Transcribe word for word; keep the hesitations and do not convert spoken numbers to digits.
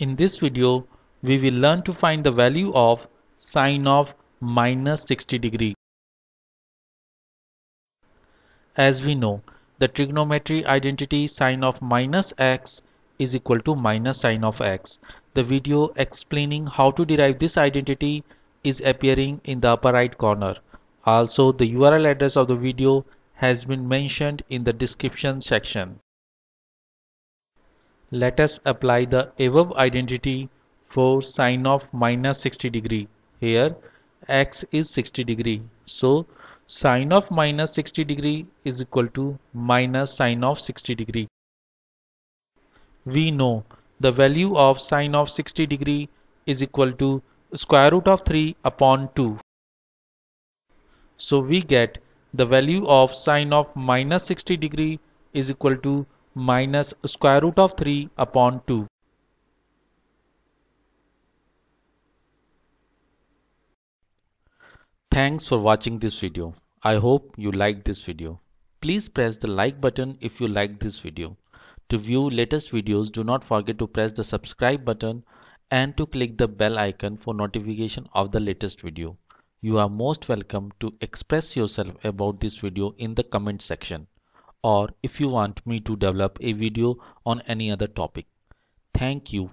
In this video, we will learn to find the value of sine of minus sixty degree. As we know, the trigonometry identity sine of minus x is equal to minus sine of x. The video explaining how to derive this identity is appearing in the upper right corner. Also, the U R L address of the video has been mentioned in the description section. Let us apply the above identity for sine of minus sixty degree. Here x is sixty degree, so sine of minus sixty degree is equal to minus sine of sixty degree. We know the value of sine of sixty degree is equal to square root of three upon two. So we get the value of sine of minus sixty degree is equal to minus square root of three upon two. Thanks for watching this video. I hope you liked this video. Please press the like button if you liked this video. To view latest videos, do not forget to press the subscribe button and to click the bell icon for notification of the latest video. You are most welcome to express yourself about this video in the comment section, or if you want me to develop a video on any other topic. Thank you.